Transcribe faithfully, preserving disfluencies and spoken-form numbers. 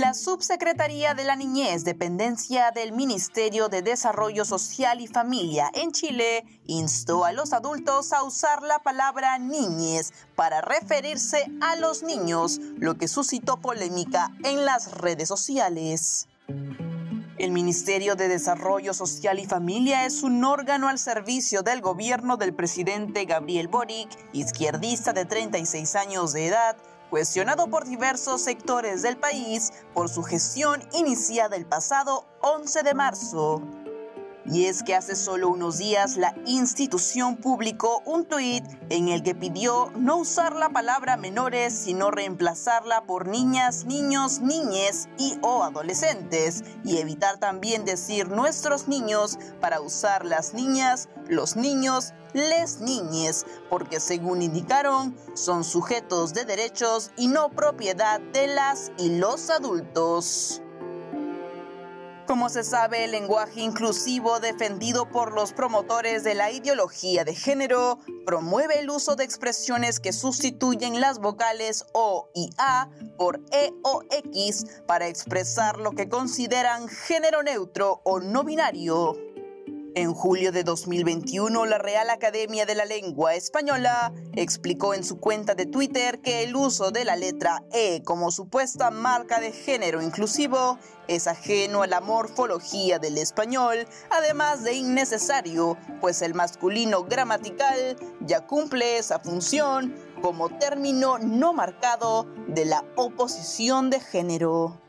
La Subsecretaría de la Niñez, dependencia del Ministerio de Desarrollo Social y Familia en Chile, instó a los adultos a usar la palabra niñez para referirse a los niños, lo que suscitó polémica en las redes sociales. El Ministerio de Desarrollo Social y Familia es un órgano al servicio del gobierno del presidente Gabriel Boric, izquierdista de treinta y seis años de edad, cuestionado por diversos sectores del país por su gestión iniciada el pasado once de marzo. Y es que hace solo unos días la institución publicó un tuit en el que pidió no usar la palabra menores, sino reemplazarla por niñas, niños, niñes y o adolescentes, y evitar también decir nuestros niños para usar las niñas, los niños, les niñes, porque según indicaron, son sujetos de derechos y no propiedad de las y los adultos. Como se sabe, el lenguaje inclusivo defendido por los promotores de la ideología de género promueve el uso de expresiones que sustituyen las vocales O y A por E o X para expresar lo que consideran género neutro o no binario. En julio de dos mil veintiuno, la Real Academia de la Lengua Española explicó en su cuenta de Twitter que el uso de la letra E como supuesta marca de género inclusivo es ajeno a la morfología del español, además de innecesario, pues el masculino gramatical ya cumple esa función como término no marcado de la oposición de género.